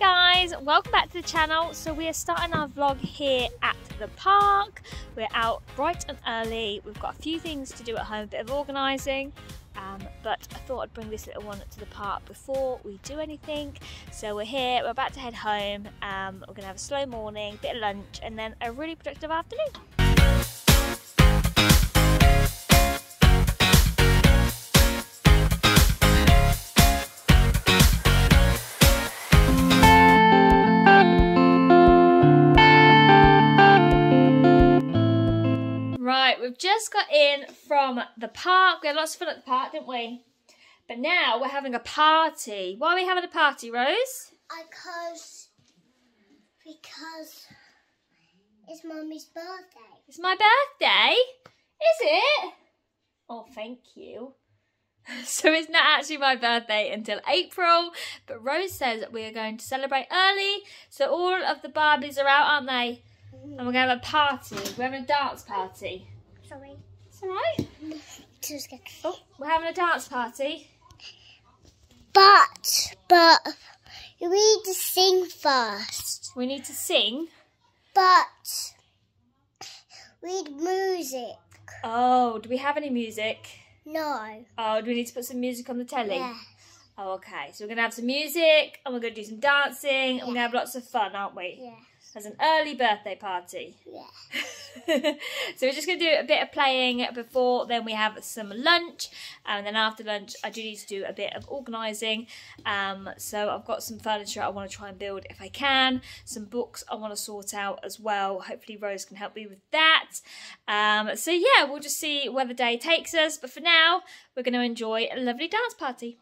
Hi guys, welcome back to the channel. So we are starting our vlog here at the park. We're out bright and early. We've got a few things to do at home, a bit of organising, but I thought I'd bring this little one to the park before we do anything. So we're here, we're about to head home. We're gonna have a slow morning, a bit of lunch, and then a really productive afternoon. We've just got in from the park. We had lots of fun at the park, didn't we? But now we're having a party. Why are we having a party, Rose? Because it's Mummy's birthday. It's my birthday? Is it? Oh, thank you. So it's not actually my birthday until April, but Rose says that we are going to celebrate early. So all of the Barbies are out, aren't they? And we're going to have a party. We're having a dance party. Sorry. It's alright. Oh, we're having a dance party. But, we need to sing first. We need to sing? But, we need music. Oh, do we have any music? No. Oh, do we need to put some music on the telly? Yes. Oh, okay. So we're going to have some music, and we're going to do some dancing, and we're going to have lots of fun, aren't we? Yeah. As an early birthday party. Yeah. So we're just going to do a bit of playing before, then we have some lunch, and then after lunch I do need to do a bit of organising. So I've got some furniture I want to try and build if I can, some books I want to sort out as well. Hopefully Rose can help me with that. So yeah, we'll just see where the day takes us, but for now we're going to enjoy a lovely dance party.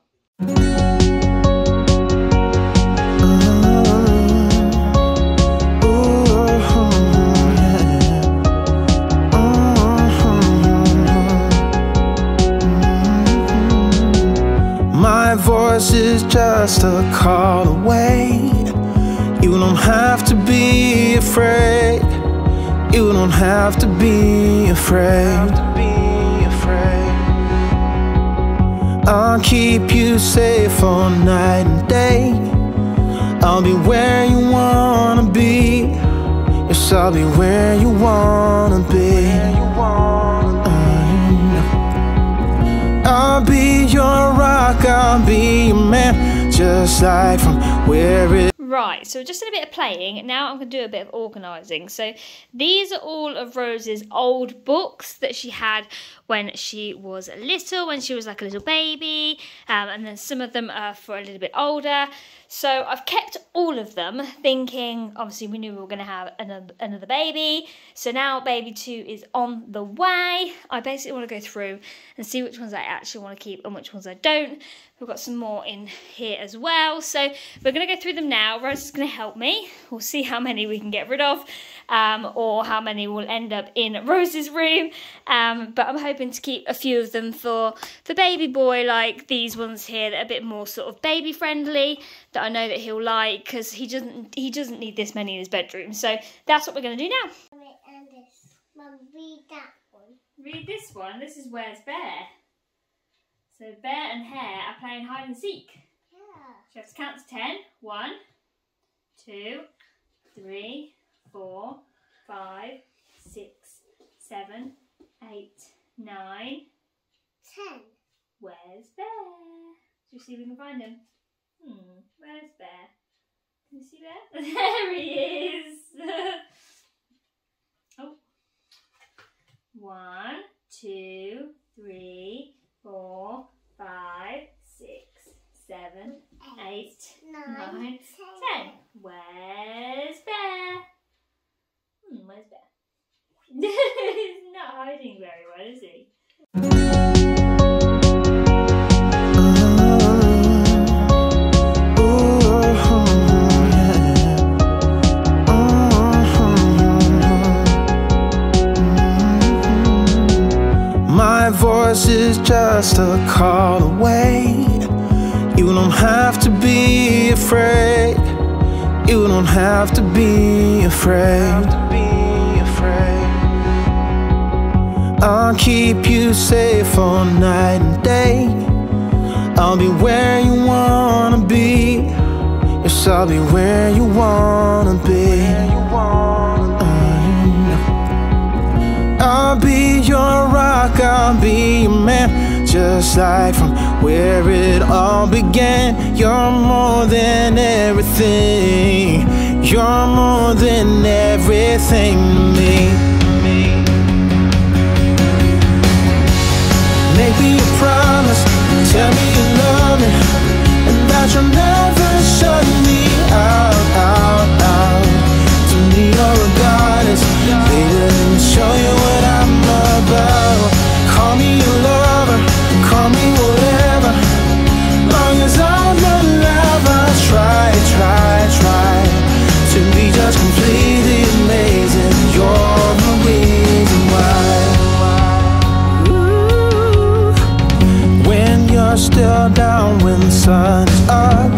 My voice is just a call away. You don't have to be afraid. You don't have to be afraid. I'll keep you safe all night and day. I'll be where you wanna be. Yes, I'll be where you wanna be. I'll be your rock, I'll be your man, just like from where it... Right, so just in a bit of playing, now I'm going to do a bit of organising. So these are all of Rose's old books that she had when she was little, when she was like a little baby, and then some of them are for a little bit older. So I've kept all of them, thinking, obviously we knew we were going to have another baby, so now baby 2 is on the way. I basically want to go through and see which ones I actually want to keep and which ones I don't. We've got some more in here as well, so we're going to go through them now. Rose is going to help me. We'll see how many we can get rid of, or how many will end up in Rose's room, but I'm hoping to keep a few of them for the baby boy, like these ones here that are a bit more sort of baby friendly, that I know that he'll like, because he doesn't need this many in his bedroom. So that's what we're going to do now. And this. Mum, read that one. Read this one. This is Where's Bear. So Bear and Hare are playing hide and seek. Yeah. She has to count to 10. 1, 2, 3, 4, 5, 6, 7, 8, 9, 10. Where's Bear? Do you see if we can find him? Where's Bear? Can you see Bear? There he is! Oh. 1, 2, 3, 4, 5, 6, 7, 8, 9, 10. Where's Bear? Where's Bear? He's not hiding very well, is he? My voice is just a call away. You don't have to be afraid. You don't have to be afraid. I'll keep you safe all night and day. I'll be where you wanna be. Yes, I'll be where you wanna be. I'll be your rock, I'll be your man. Just like from where it all began. You're more than everything. You're more than everything to me. Make me a promise, tell me you love me, and that you'll never shut me out. To me you're a goddess, later and show you what I'm about. Call me a lover, call me whatever, long as I'm alive I'll try to be just completely amazing. You're the reason why. Ooh. When you're still down, when the sun's up,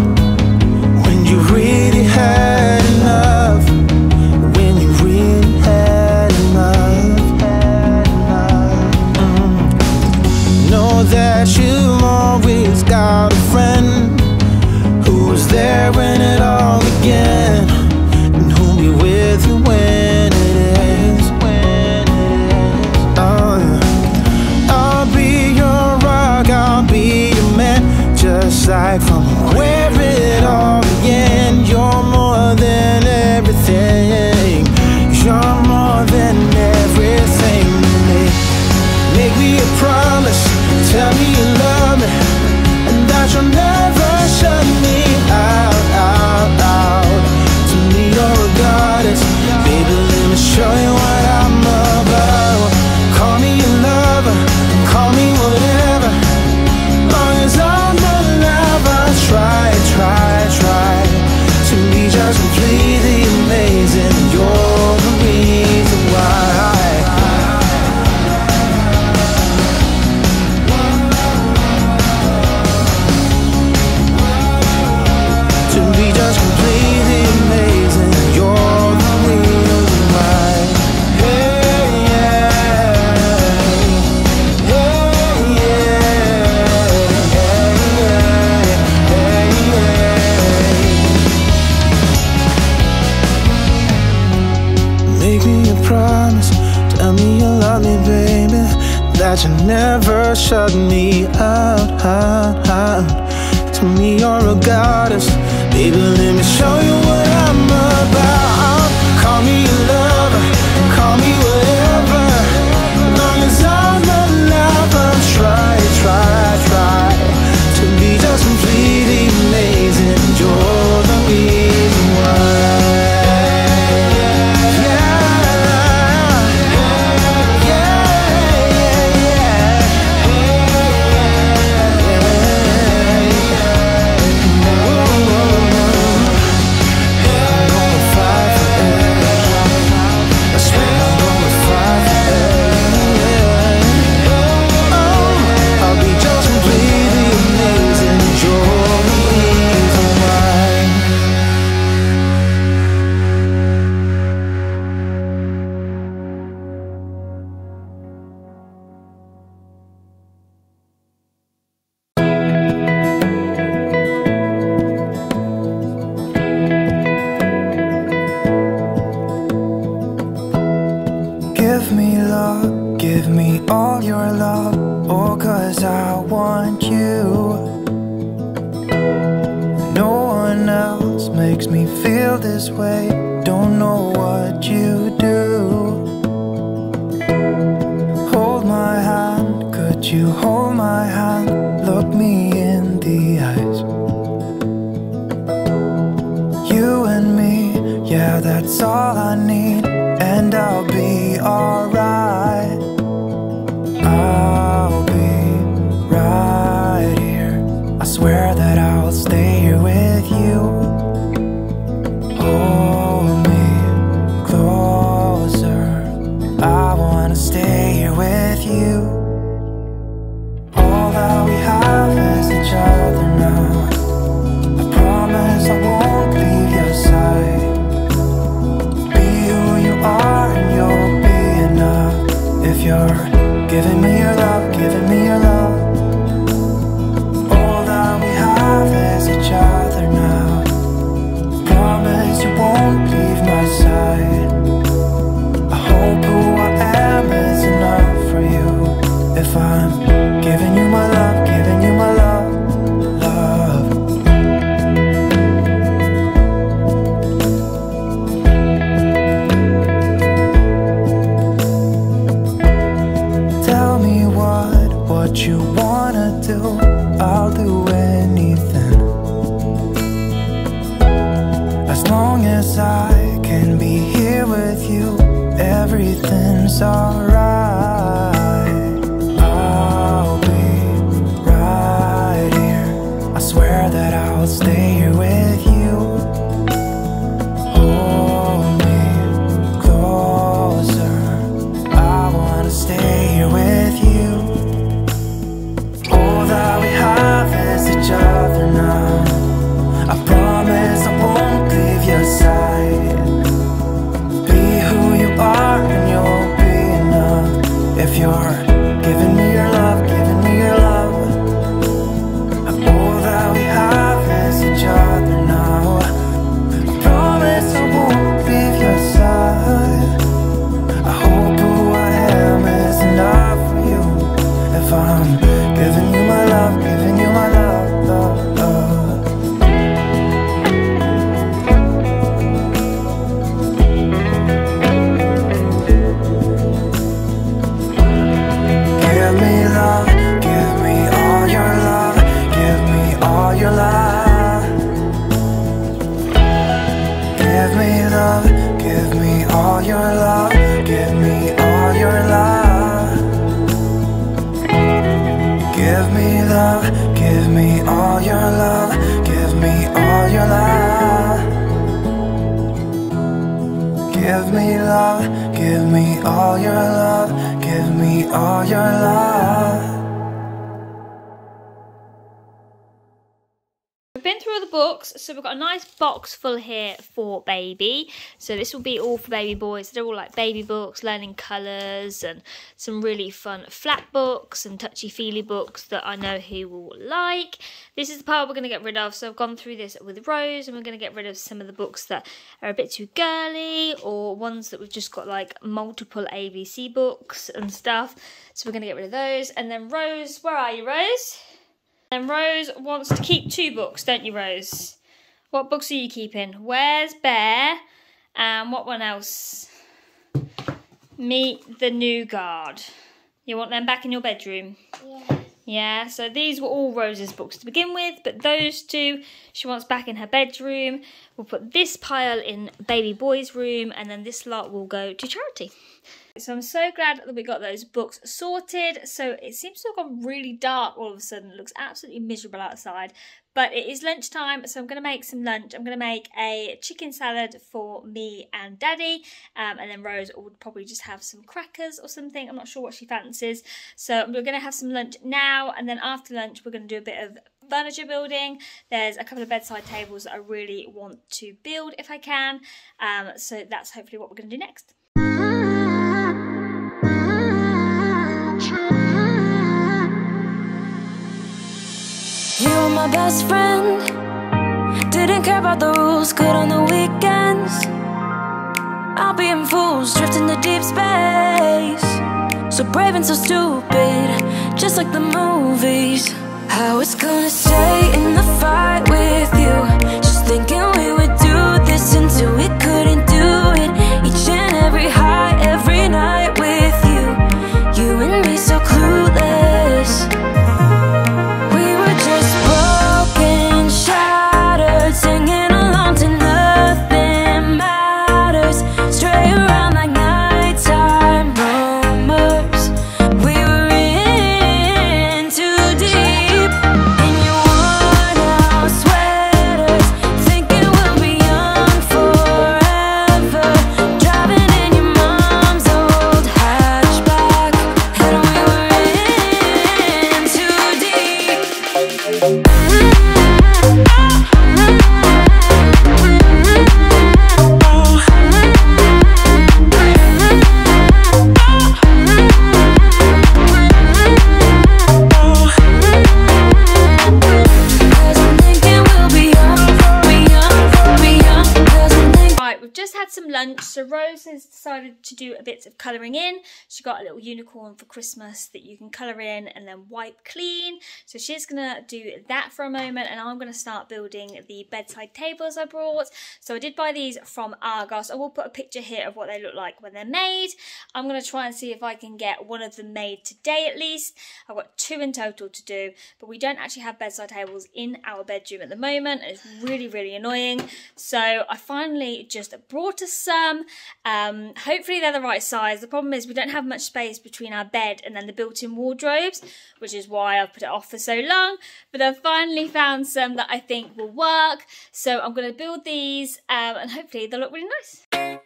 when you really had enough, when you really had enough. Know that you've always got a friend who was there when it all began. Like from where it all began, you're more than everything. You're more than everything to me. Make me a promise, tell me you love me, and that you'll never shut me out. To me you're a goddess, baby let me show you what I'm about. Call me a lover, call me whatever, long as I'm try to be just completely amazing. You're the reason why. To be just completely amazing. You're the reason why. Hey, yeah. Hey, yeah. Promise, tell me you love me, baby, that you never shut me out. To me you're a goddess, baby let me show you what I'm about. Call me a lover, call me whatever, as long as I'm alive I'll try to be just completely amazing. You're the reason why. Be who you are and you'll be enough. as I can be here with you. Everything's alright. I'll be right here. I swear that I'll stay here with you. Hold me closer. I wanna stay here with you. All that we have is each other now. I promise I won't leave your side. If you're giving me your love, giving me your love, all that we have is each other now. I promise I won't leave your side. I hope who I am is enough for you. If I'm giving you my love, giving you my love, love, love. Give me all your love, give me all your love. Give me love, give me all your love, give me all your love. We've been through all the books, so we've got a nice box full here for baby. So this will be all for baby boys. They're all like baby books, learning colours and some really fun flat books and touchy-feely books that I know he will like. This is the part we're going to get rid of. So I've gone through this with Rose and we're going to get rid of some of the books that are a bit too girly or ones that we've just got like multiple ABC books and stuff. So we're going to get rid of those. And then Rose, where are you, Rose? And Rose wants to keep two books, don't you, Rose? What books are you keeping? Where's Bear? And what one else? Meet the New Guard. You want them back in your bedroom? Yeah. Yeah, so these were all Rose's books to begin with, but those two she wants back in her bedroom. We'll put this pile in baby boy's room, and then this lot will go to charity. So I'm so glad that we got those books sorted. So it seems to have gone really dark all of a sudden. It looks absolutely miserable outside. But it is lunchtime, so I'm going to make some lunch. I'm going to make a chicken salad for me and Daddy. And then Rose would probably just have some crackers or something. I'm not sure what she fancies. So we're going to have some lunch now. And then after lunch, we're going to do a bit of furniture building. There's a couple of bedside tables that I really want to build if I can. So that's hopefully what we're going to do next. My best friend didn't care about the rules, good on the weekends. I'll be in fools, drifting to deep space. So brave and so stupid, just like the movies. I was gonna stay in the fight with you, just thinking we would do this until we couldn't do it. Each and every high, every night with you, you and me so clueless. just had some lunch, so Rose has decided to do a bit of colouring in. She got a little unicorn for Christmas that you can colour in and then wipe clean. So she's going to do that for a moment, and I'm going to start building the bedside tables I brought. So I did buy these from Argos. I will put a picture here of what they look like when they're made. I'm going to try and see if I can get one of them made today at least. I've got two in total to do, but we don't actually have bedside tables in our bedroom at the moment. It's really annoying. So I finally just brought us some. Hopefully they're the right size. The problem is we don't have much space between our bed and then the built-in wardrobes, which is why I've put it off for so long. But I've finally found some that I think will work. So I'm going to build these and hopefully they'll look really nice.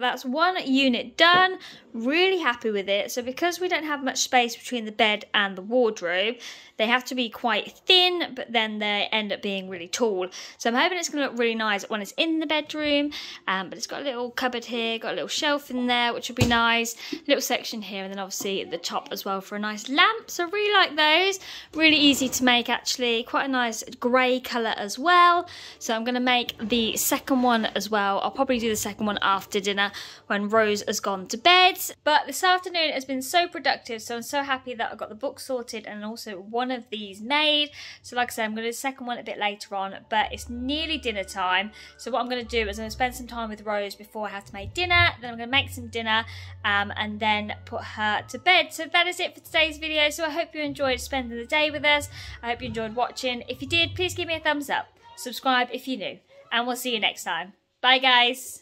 That's one unit done. Really happy with it. So because we don't have much space between the bed and the wardrobe, they have to be quite thin, but then they end up being really tall. So I'm hoping it's going to look really nice when it's in the bedroom. But it's got a little cupboard here, got a little shelf in there, which will be nice. Little section here, and then obviously at the top as well for a nice lamp. So I really like those. Really easy to make actually. Quite a nice grey colour as well. So I'm going to make the second one as well. I'll probably do the second one after dinner when Rose has gone to bed. But this afternoon has been so productive, so I'm so happy that I got the book sorted and also one of these made. So like I said, I'm going to do the second one a bit later on, but it's nearly dinner time. So what I'm going to do is I'm going to spend some time with Rose before I have to make dinner. Then I'm going to make some dinner and then put her to bed. So that is it for today's video. So I hope you enjoyed spending the day with us. I hope you enjoyed watching. If you did, please give me a thumbs up. Subscribe if you're new. And we'll see you next time. Bye guys.